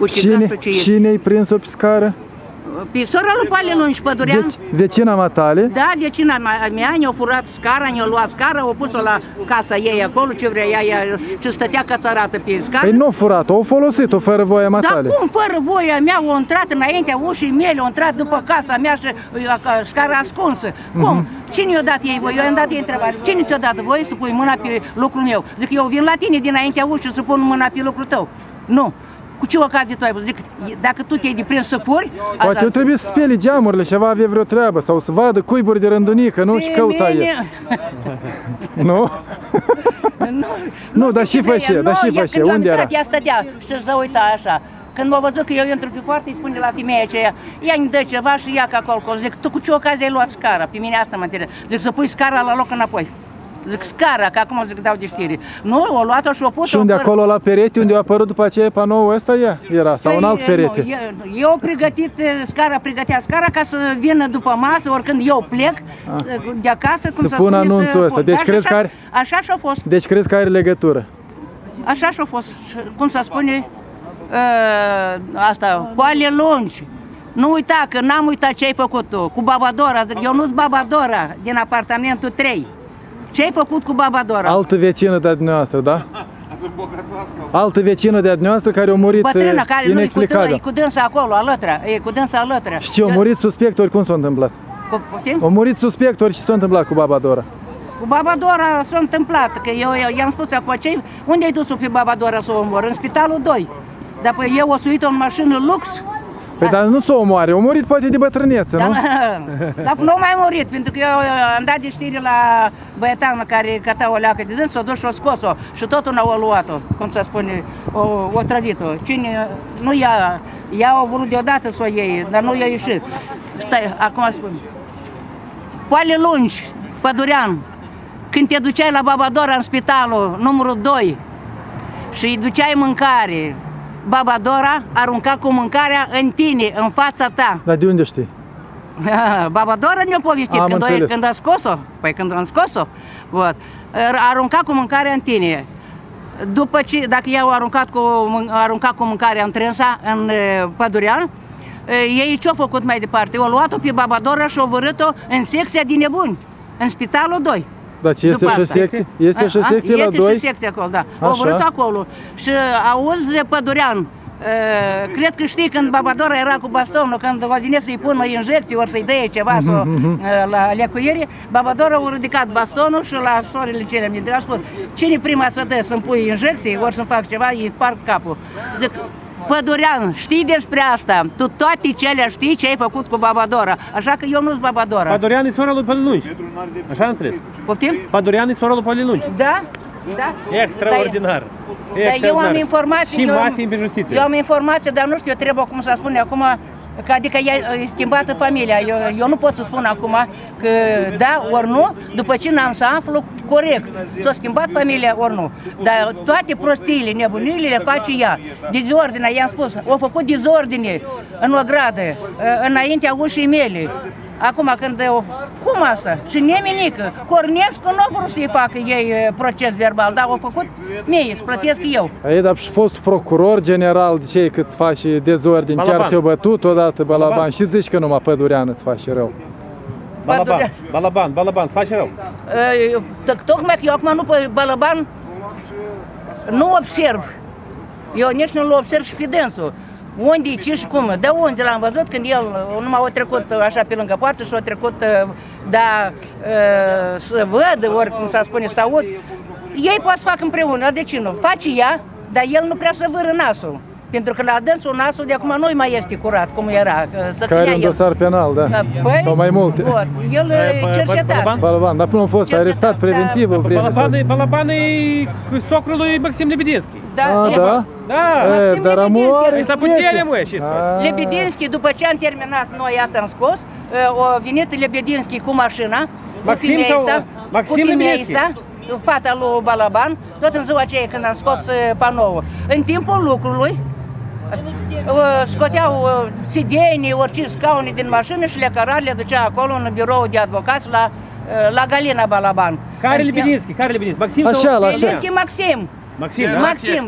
ucigașul ce este. Cine-i prins-o pe scară? Pe sora lui Palinun și Pădurean. Vecina matale? Da, vecina mea, ne-a furat scara, ne-a luat scara, o pus-o la casa ei acolo, ce vrea ea, ce stătea cățărată pe scară. Păi nu a furat-o, au folosit-o fără voia matale. Da, cum fără voia mea, o intrat înaintea ușii mele, o intrat după casa mea și scara ascunsă. Cum? Cine i-a dat ei voie? Eu i-am dat ei întrebare. Cine ți-a dat voie să pui mâna pe lucrul meu? Zic, eu vin la tine dinaintea ușii să pun mâna pe lucrul tău. Nu. Cu ce ocazie tu ai văzut? Dacă tu te-ai deprins să furi... Poate eu trebuie să speli geamurile, ceva avea vreo treabă, sau să vadă cuiburi de rândunică, nu? Și căuta el. Nu? Nu, dar și fășe, dar și fășe. Unde era? Ea stătea și se uita așa. Când m-a văzut că eu intru pe poartă, îi spune la femeia aceea, ea îmi dă ceva și ia ca acolo. Zic, tu cu ce ocazie ai luat scara? Pe mine asta mă întreba. Zic, să pui scara la loc înapoi. Zic, scara, că acum zic, dau de știri. Nu, o luat-o și o pus-o. Și unde acolo la perete, unde a apărut după aceea panoul ăsta ea era? Sau un alt perete? Eu pregătit scara, pregătea scara ca să vină după masă, oricând eu plec de acasă, cum să spun anunțul ăsta. Deci crezi că are... Așa și-a fost. Deci crezi că are legătură. Așa și-a fost. Cum să spune asta, poale lungi. Nu uita, că n-am uitat ce ai făcut tu cu Babadora. Eu nu-s Babadora din apartamentul 3. Ce ai făcut cu Babadora? Altă vecină de-a dumneavoastră, da? Altă vecină de-a dumneavoastră care a murit inexplicabil. Bătrână care nu e cu dânsa acolo, alătrea. E cu dânsa alătrea. Și ce, a murit suspect ori cum s-a întâmplat? Poftim? A murit suspect ori și s-a întâmplat cu Babadora? Cu Babadora s-a întâmplat, că eu i-am spus acolo, unde ai dus-o pe Babadora să o omor? În spitalul 2. Dar păi eu o suit-o în mașină lux. Păi dar nu s-o omoare, o murit poate de bătrâneță, nu? Dar nu mai murit, pentru că eu am dat de știri la băietanul care căta o leacă de dâns, s-o dus și o scos-o și tot una o luat-o, cum să spune, o trăzit-o. Cine, nu ea a vrut deodată să o iei, dar nu i-a ieșit. Stai, acum spun. Poale lungi, Pădurean, când te duceai la Babadora în spitalul numărul 2 și îi duceai mâncare, Babadora arunca cu mâncarea în tine, în fața ta. Dar de unde știi? Babadora ne-a povestit când a scos-o. Păi când am scos-o, arunca cu mâncarea în tine. După ce, dacă i-au aruncat cu mâncarea în trânsa, în Pădurean, ei ce-au făcut mai departe? Au luat-o pe Babadora și au vărât-o în secția din nebuni, în spitalul 2. Dar ce este și secție? Este și secție la 2? Este și secție acolo, da. Au vrut acolo. Și auzi, Pădurean, cred că știi când Babadora era cu bastonul, când va vine să-i pună injecții, ori să-i dăie ceva la lecuiere, Babadora a ridicat bastonul și la soarele cele mele a spus, cine prima să dă să-mi pui injecții, ori să-mi fac ceva, îi par capul. Zic, Pădurean, știi despre asta, tu toate cele știi ce ai făcut cu Babadora, așa că eu nu-s Babadora. Pădurean e sora lui Palinungi, așa am înțeles. Poftim? Pădurean e sora lui Palinungi. Da? Da? Extraordinar. Dar eu am informații, eu am informații, dar nu știu, eu trebuie, cum să spune, acum, că adică e schimbată familia, eu nu pot să spun acum că da, ori nu, după ce n-am să aflu corect, s-a schimbat familia, ori nu. Dar toate prostiile, nebunile le face ea. Dezordinea, i-am spus, au făcut dezordine în ogradă, înaintea ușii mele. Acum când eu, cum asta? Și nemenică, Cornescu nu a vrut să-i facă ei proces verbal, dar au făcut mie, îți plătesc eu. Ei, dar și fost procuror general de cei cât îți faci dezordini, chiar te-o bătut odată, Balaban, și zici că numai Pădurean îți face rău. Balaban, îți face rău. Tocmai că eu acum nu pe Balaban nu observ, eu nici nu-l observ și pe dânsul. Unde, ce și cum? De unde l-am văzut când el numai a trecut așa pe lângă poartă și a trecut, da, să văd, ori cum s-a spune, să aud. Ei pot să fac împreună, de ce nu? Face ea, dar el nu prea să vâră nasul. Pentru că la dânsul nasul de acum nu mai este curat, cum era, să ținea el. Care un dosar penal, da, sau mai multe. El cercetat. Balaban, dar până a fost arestat preventiv. Balaban e socrul lui Maxim Lebedinski. Da, da? Da, dar ăsta putere, măi, ce să faci? Lebedinski, după ce am terminat noi asta am scos, a venit Lebedinski cu mașina, cu femeia sa, fata lui Balaban, tot în ziua aceea când am scos panoul. În timpul lucrului, scoteau țidenii, orice scaune din mașină și le căra, le ducea acolo în birou de advocați la Galina Balaban. Care Lebedinski? Maxim? Așa, la așa. Lebedinski Maxim. Maxim, da? Maxim,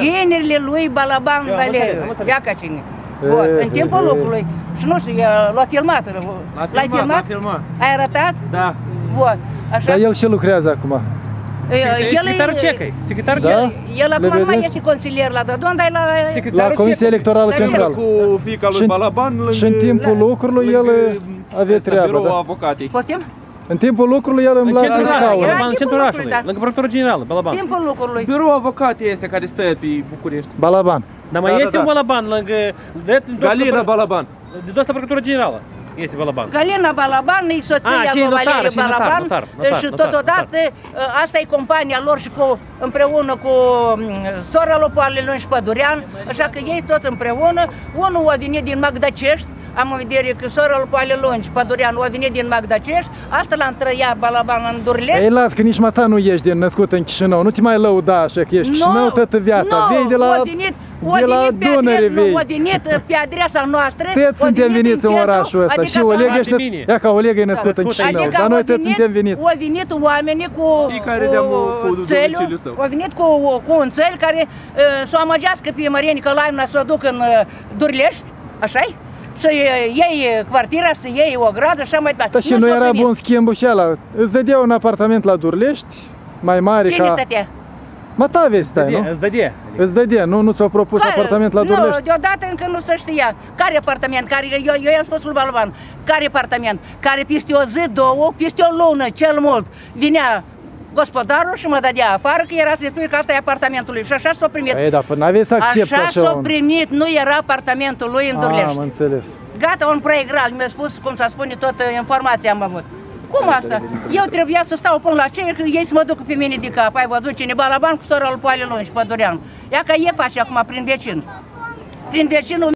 generile lui Balaban Valeriu, Iacacini. În timpul locului. Și nu știu, l-a filmat. L-ai filmat? Ai arătat? Da. Dar el ce lucrează acum? Secretarul CECA-i. El acum mai este consilier la Dodon, dar la Comisia Electorală Centrală. Cu fiica lui Balaban. Și în timpul lucrului el avea treabă. În timpul lucrului el îmi la scaună. În centrul orașului, lângă procurorul general, Balaban. Timpul lucrului. Biroul avocat este care stă pe București. Balaban. Dar mai este un Balaban lângă... Galina Balaban. De dosta procurorul generală. Este Balaban. Galina Balaban, îi soția lui Valerie Balaban și totodată asta e compania lor și cu, împreună cu sora Lopoalelor și Pădurean, așa că ei toți împreună, unul a venit din Magdacești, am în vedere că sora Lopoalelor și Pădurean a venit din Magdacești, asta l-am trăiat Balaban în Durlești. Ei, las că nici mata nu ești din născut în Chișinău, nu te mai lăuda așa că ești Chișinău toată viața, vei de la... O venit pe adresa noastră. Toți suntem veniți în orașul ăsta. Și Oleg ești... Ia ca Oleg e născut în Chișinău. Dar noi toți suntem veniți. O venit oamenii cu țelul. O venit cu un țel care să o amăgească pe Mărinica Laimna să o duc în Durlești. Așa-i? Să iei quartiera, să iei o gradă, așa mai departe. Și nu era bun schimbul și ăla. Îți dădea un apartament la Durlești, mai mare ca... Cine stătea? Mata vei stai, nu? Îți dădea. Îți dădea, nu ți-au propus apartament la Durlești? Nu, deodată încă nu se știa. Care apartament? Eu i-am spus lui Balaban. Care apartament? Care peste o zi, două, peste o lună, cel mult, vinea gospodarul și mă dădea afară că era să-i spui că asta e apartamentul lui. Și așa s-o primit. Ei, dar până aveai să accepti așa. Așa s-o primit, nu era apartamentul lui în Durlești. Am înțeles. Gata, un proiegral, mi-a spus, cum s-a spune, toată informația am avut. Cum asta? Eu trebuia să stau până la cei, că ei să mă duc pe mine de cap. Ai văzut cine Balaban cu sora lui Poalelor și Pădureanu. Ia ca ei face acum prin vecin. Prin vecinul